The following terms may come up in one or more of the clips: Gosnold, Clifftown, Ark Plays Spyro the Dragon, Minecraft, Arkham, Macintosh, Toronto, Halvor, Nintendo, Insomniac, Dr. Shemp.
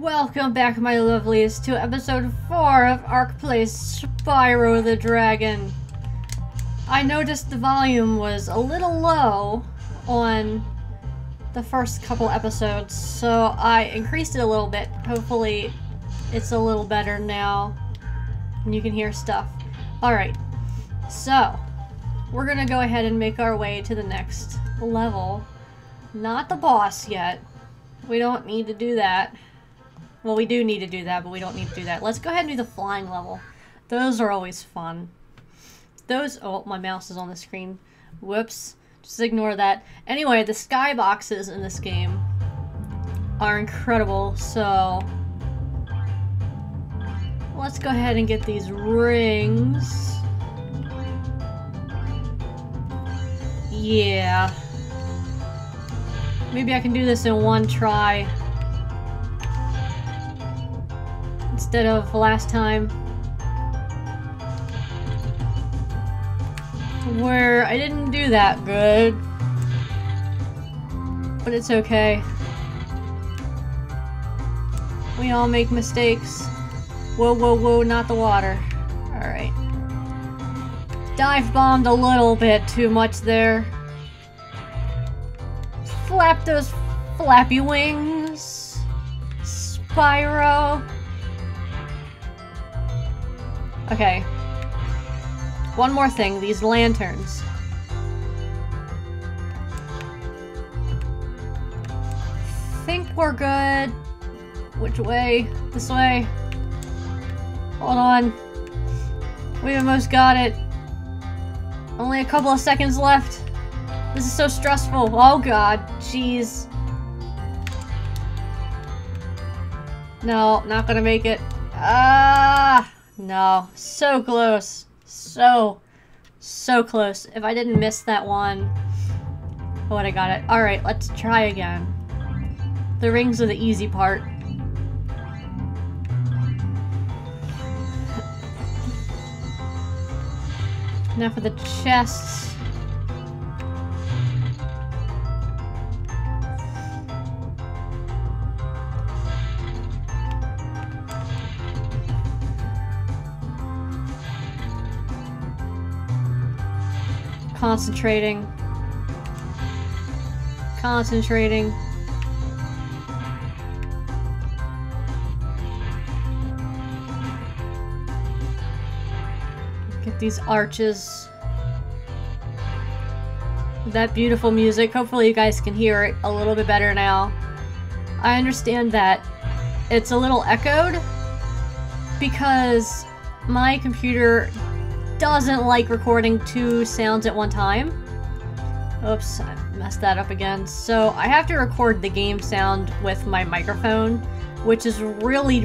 Welcome back, my lovelies, to episode 4 of Ark Plays Spyro the Dragon. I noticed the volume was a little low on the first couple episodes, so I increased it a little bit. Hopefully it's a little better now and you can hear stuff. Alright, so we're gonna go ahead and make our way to the next level. Not the boss yet. We don't need to do that. Well, we do need to do that, but we don't need to do that. Let's go ahead and do the flying level. Those are always fun. Those... oh, my mouse is on the screen. Whoops. Just ignore that. Anyway, the skyboxes in this game are incredible, so... let's go ahead and get these rings. Yeah. Maybe I can do this in one try. Instead of last time, where I didn't do that good, but it's okay. We all make mistakes. Whoa, whoa, whoa, not the water. Alright. Dive bombed a little bit too much there. Flap those flappy wings, Spyro. Okay, one more thing, these lanterns. Think we're good. Which way? This way. Hold on. We almost got it. Only a couple of seconds left. This is so stressful. Oh god, jeez. No, not gonna make it. Ah! No, so close. So close. If I didn't miss that one, I would have got it. Alright, let's try again. The rings are the easy part. Now for the chests. Concentrating. Get these arches. That beautiful music. Hopefully you guys can hear it a little bit better now. I understand that it's a little echoed because my computer doesn't like recording two sounds at one time. Oops, I messed that up again. So I have to record the game sound with my microphone, which is really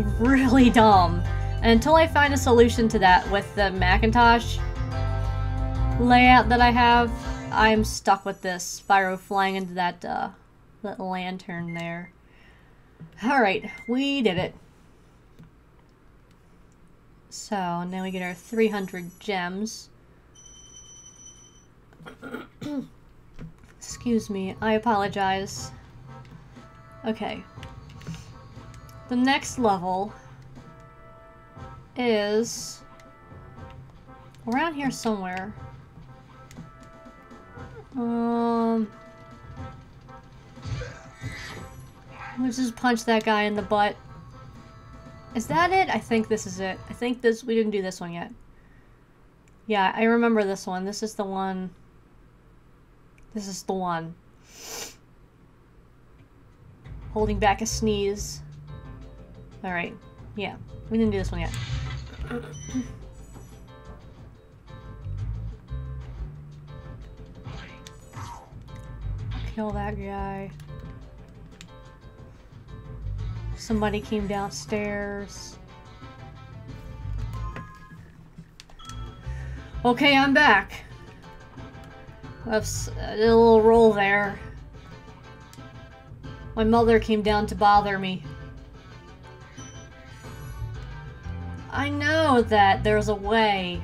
dumb. And until I find a solution to that with the Macintosh layout that I have, I'm stuck with this Spyro flying into that, that lantern there. Alright, we did it. So, now we get our 300 gems. Excuse me, I apologize. Okay. The next level is around here somewhere. Let's just punch that guy in the butt. Is that it? I think this is it. I think this... we didn't do this one yet. Yeah, I remember this one. This is the one. This is the one. Holding back a sneeze. Alright. Yeah. We didn't do this one yet. Kill that guy. Somebody came downstairs. Okay, I'm back. Oops, I did a little roll there. My mother came down to bother me. I know that there's a way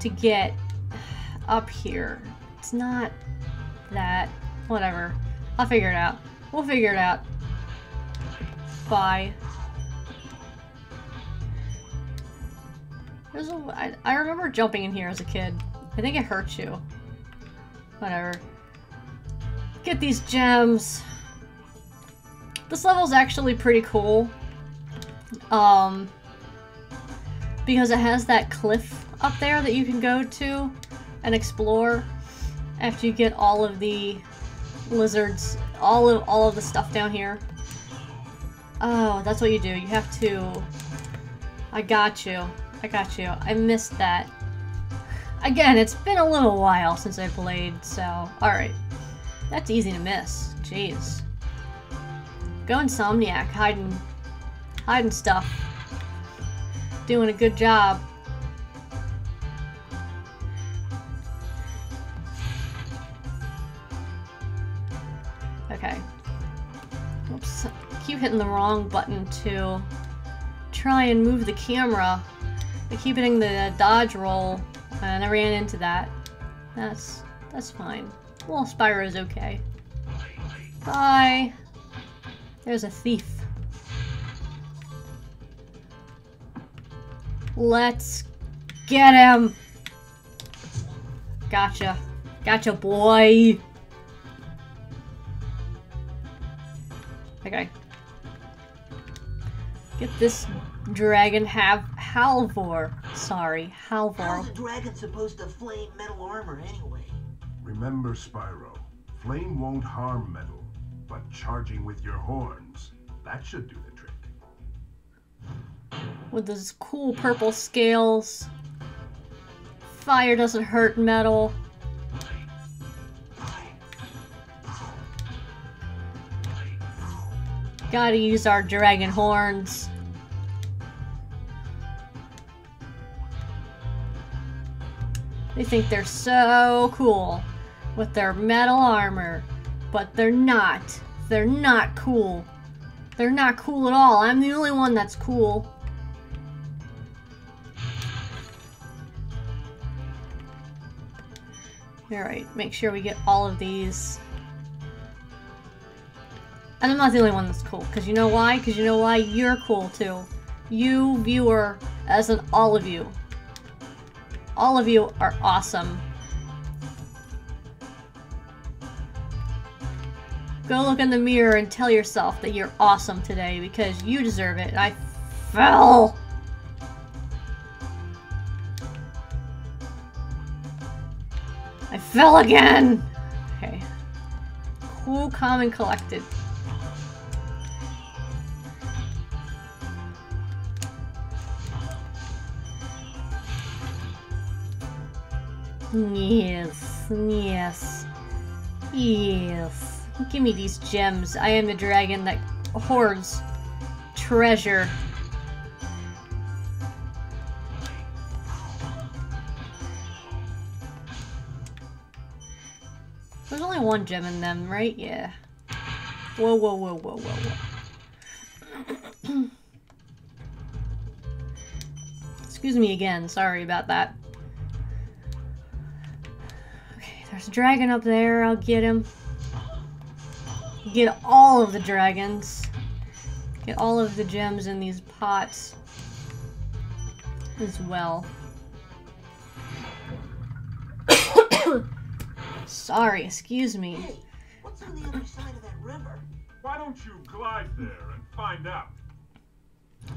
to get up here. It's not that. Whatever. I'll figure it out. We'll figure it out. Bye. There's a, I remember jumping in here as a kid. I think it hurt you. Whatever. Get these gems. This level's actually pretty cool. Because it has that cliff up there that you can go to and explore after you get all of the lizards, all of the stuff down here. Oh, that's what you do. You have to... I got you. I got you. I missed that. Again, it's been a little while since I played, so... Alright. That's easy to miss. Jeez. Go Insomniac. Hiding stuff. Doing a good job. Okay. Oops. I keep hitting the wrong button to try and move the camera. I keep hitting the dodge roll, and I ran into that. That's fine. Well, Spyro's okay. Bye! There's a thief. Let's get him! Gotcha. Gotcha, boy! Okay. Get this dragon. Halvor. Sorry, Halvor. How's a dragon supposed to flame metal armor anyway? Remember, Spyro, flame won't harm metal, but charging with your horns, that should do the trick. With those cool purple scales, fire doesn't hurt metal. Gotta use our dragon horns. They think they're so cool with their metal armor, but they're not. They're not cool. They're not cool at all. I'm the only one that's cool. Alright, make sure we get all of these. And I'm not the only one that's cool, because you know why? Because you know why? You're cool too. You, viewer, as in all of you. All of you are awesome. Go look in the mirror and tell yourself that you're awesome today because you deserve it. I fell! I fell again! Okay. Cool, calm, and collected. Yes, yes, yes. Give me these gems. I am the dragon that hoards treasure. There's only one gem in them, right? Yeah. Whoa, whoa, whoa, whoa, whoa, whoa. Excuse me again. Sorry about that. There's a dragon up there, I'll get him. Get all of the dragons. Get all of the gems in these pots as well. Sorry, excuse me. Hey, what's on the other side of that river? Why don't you glide there and find out?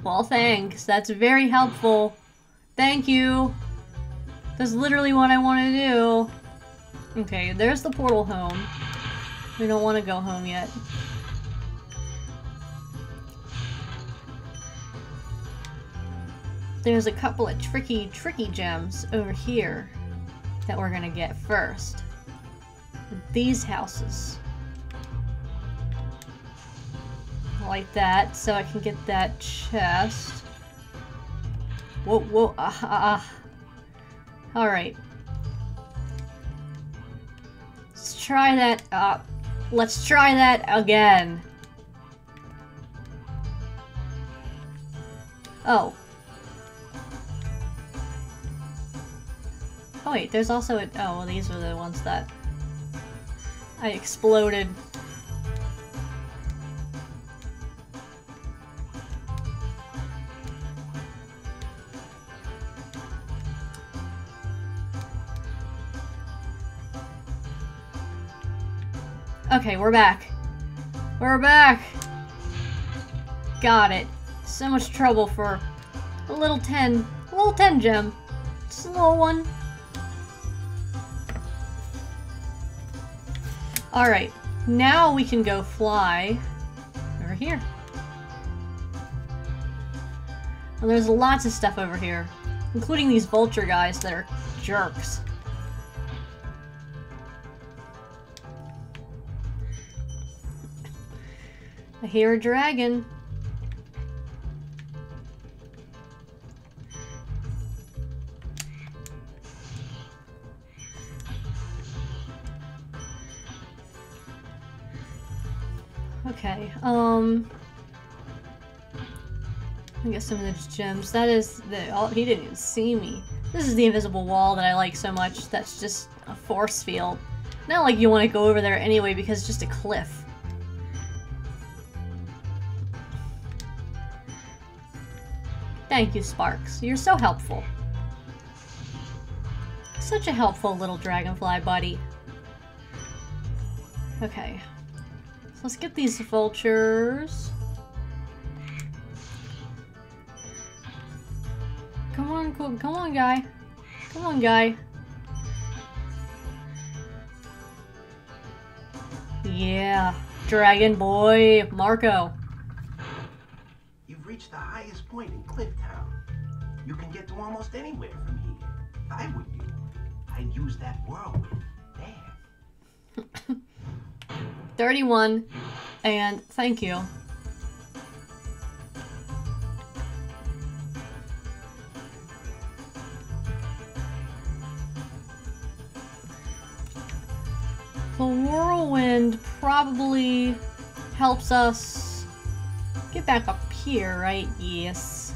Well, thanks. That's very helpful. Thank you. That's literally what I want to do. Okay, there's the portal home. We don't want to go home yet. There's a couple of tricky gems over here that we're gonna get first. These houses. Like that, so I can get that chest. Whoa, whoa, ah, ah. Alright. Try that. Let's try that again. Oh. Oh wait, there's also a- oh, well, these were the ones that I exploded. Okay, we're back. We're back. Got it. So much trouble for a little 10. A little 10 gem. Just a little one. Alright. Now we can go fly over here. Well, there's lots of stuff over here, including these vulture guys that are jerks. I hear a dragon. Okay, I guess some of those gems. That is the. Oh, he didn't even see me. This is the invisible wall that I like so much. That's just a force field. Not like you want to go over there anyway because it's just a cliff. Thank you, Sparks. You're so helpful. Such a helpful little dragonfly buddy. Okay. So let's get these vultures. Come on, come on, guy. Come on, guy. Yeah, dragon boy, Marco. You've reached the highest point in Clifftown. You can get to almost anywhere from here. If I were you, I'd use that whirlwind there. 31, and thank you. The whirlwind probably helps us get back up here, right? Yes.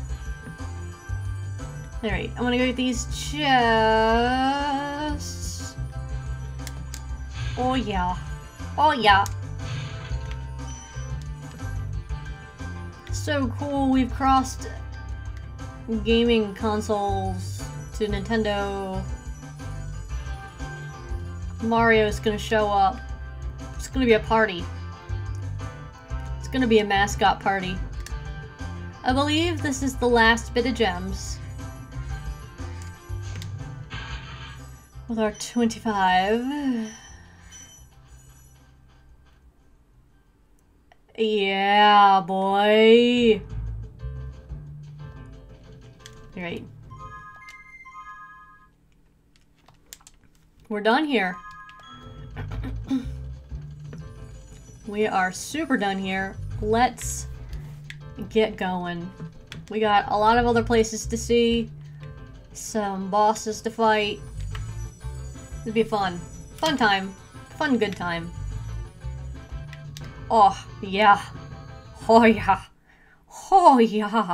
Alright, I'm gonna go get these chests. Oh yeah. Oh yeah. So cool, we've crossed gaming consoles to Nintendo. Mario's gonna show up. It's gonna be a party. It's gonna be a mascot party. I believe this is the last bit of gems. With our 25. Yeah, boy. Right. We're done here. We are super done here. Let's get going. We got a lot of other places to see, some bosses to fight. It'd be fun. Fun time. Fun good time. Oh, yeah. Oh, yeah. Oh, yeah.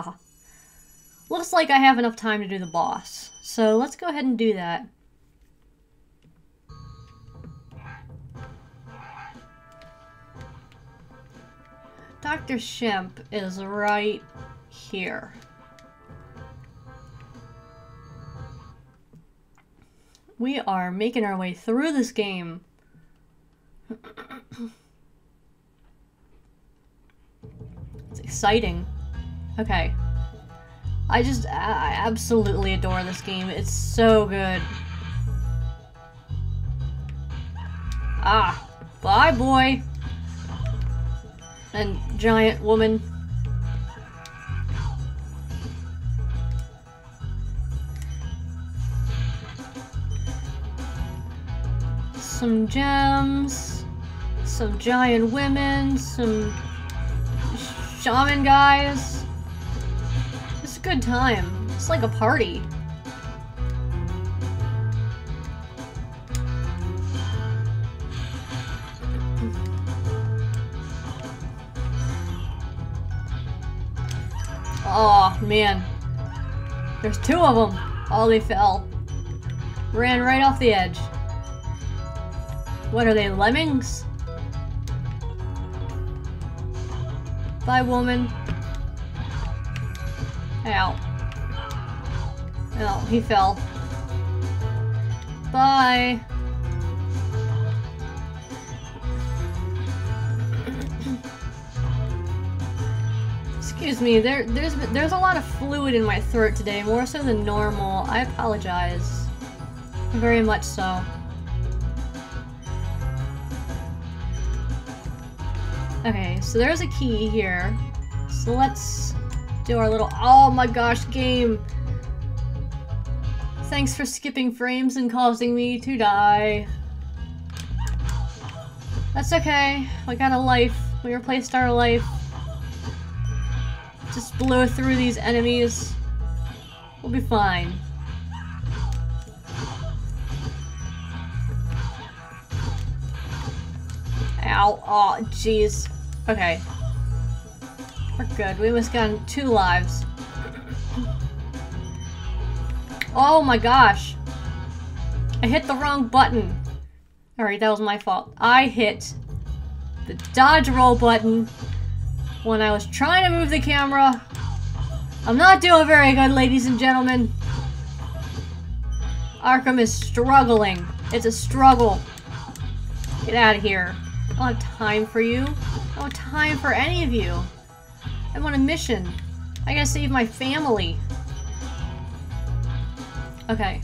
Looks like I have enough time to do the boss. So let's go ahead and do that. Dr. Shemp is right here. We are making our way through this game. It's exciting. Okay. I absolutely adore this game. It's so good. Ah. Bye, boy. And giant woman. Some gems. Some giant women. Some shaman guys. It's a good time. It's like a party. Oh man. There's two of them. Oh, they fell. Ran right off the edge. What are they, lemmings? Bye, woman. Ow. Oh, he fell. Bye. Excuse me, there's a lot of fluid in my throat today, more so than normal. I apologize. Very much so. Okay, so there's a key here. So let's do our little— oh my gosh, game! Thanks for skipping frames and causing me to die. That's okay. We got a life. We replaced our life. Just blow through these enemies. We'll be fine. Ow. Aw, jeez. Okay. We're good. We almost got 2 lives. Oh my gosh. I hit the wrong button. Alright, that was my fault. I hit the dodge roll button when I was trying to move the camera. I'm not doing very good, ladies and gentlemen. Arkham is struggling. It's a struggle. Get out of here. I don't have time for you. I don't have time for any of you. I'm on a mission. I gotta save my family. Okay.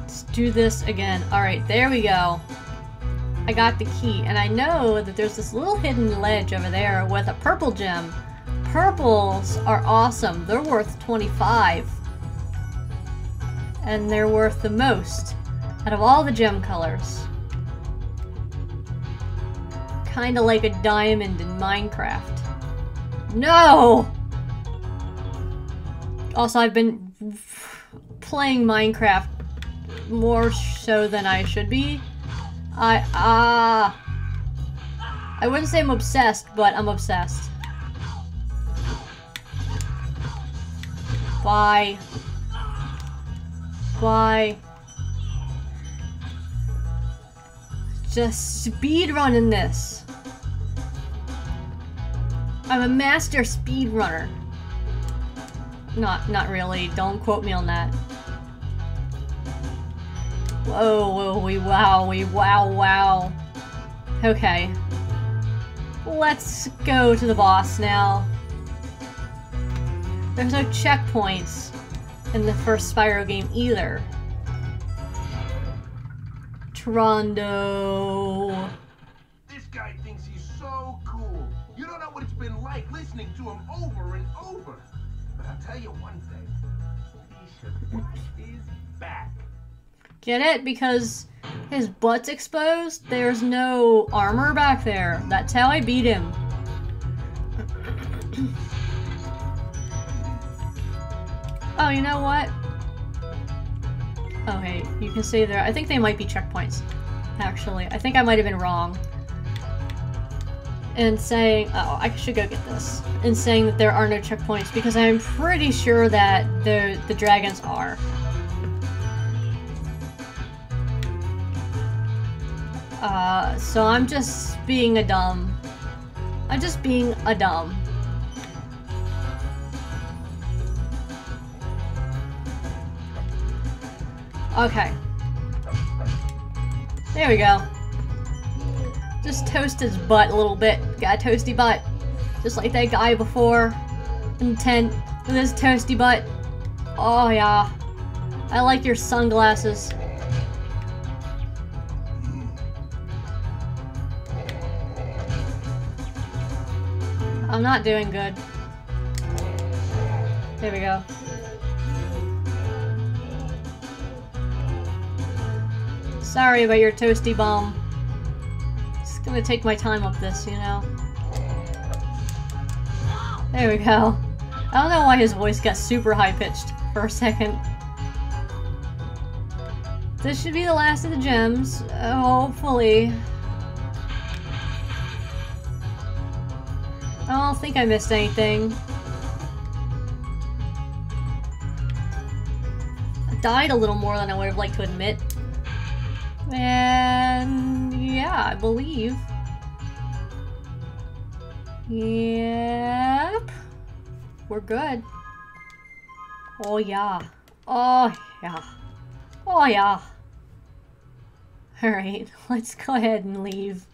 Let's do this again. Alright, there we go. I got the key, and I know that there's this little hidden ledge over there with a purple gem. Purples are awesome. They're worth 25. And they're worth the most out of all the gem colors. Kinda like a diamond in Minecraft. No! Also, I've been playing Minecraft more so than I should be. I wouldn't say I'm obsessed, but I'm obsessed. Bye. Bye. Just speedrunning this. I'm a master speedrunner. Not really. Don't quote me on that. Whoa, whoa, wow. Okay. Let's go to the boss now. There's no checkpoints in the first Spyro game either. Toronto. This guy thinks he's so cool. You don't know what it's been like listening to him over and over. But I'll tell you one thing. He should watch his back. Get it? Because his butt's exposed. There's no armor back there. That's how I beat him. Oh, you know what? Okay, you can see there. I think they might be checkpoints, actually. I think I might have been wrong in saying— oh, I should go get this— in saying that there are no checkpoints, because I'm pretty sure that the dragons are. So I'm just being a dumb. I'm just being a dumb. Okay. There we go. Just toast his butt a little bit. Got a toasty butt. Just like that guy before. Intent with his toasty butt. Oh yeah. I like your sunglasses. I'm not doing good. There we go. Sorry about your toasty bomb. Just gonna take my time up this, you know? There we go. I don't know why his voice got super high-pitched for a second. This should be the last of the gems, hopefully. I don't think I missed anything. I died a little more than I would have liked to admit. And yeah, I believe. Yep. We're good. Oh yeah. Oh yeah. Oh yeah. Alright, let's go ahead and leave.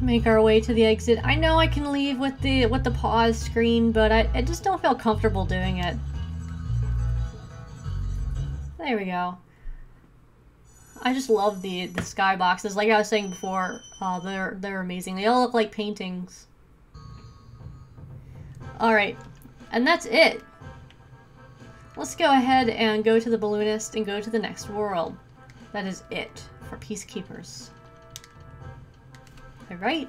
Make our way to the exit. I know I can leave with the pause screen, but I just don't feel comfortable doing it. There we go. I just love the sky boxes. Like I was saying before, they're amazing. They all look like paintings. Alright, and that's it. Let's go ahead and go to the balloonist and go to the next world. That is it for Peacekeepers. Alright.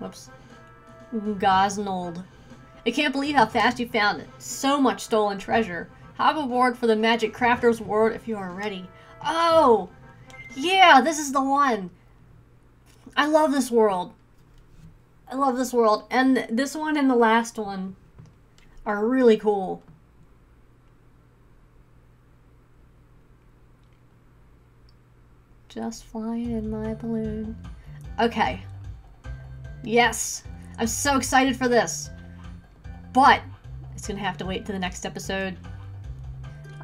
Whoops. Gosnold. I can't believe how fast you found it. So much stolen treasure. Hop aboard for the Magic Crafter's World if you are ready. Oh! Yeah, this is the one! I love this world. I love this world. And this one and the last one are really cool. Just flying in my balloon. Okay. Yes! I'm so excited for this! But it's gonna have to wait till the next episode.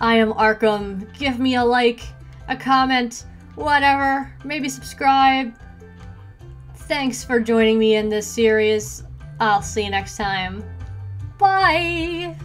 I am Arkham. Give me a like, a comment, whatever. Maybe subscribe. Thanks for joining me in this series. I'll see you next time. Bye!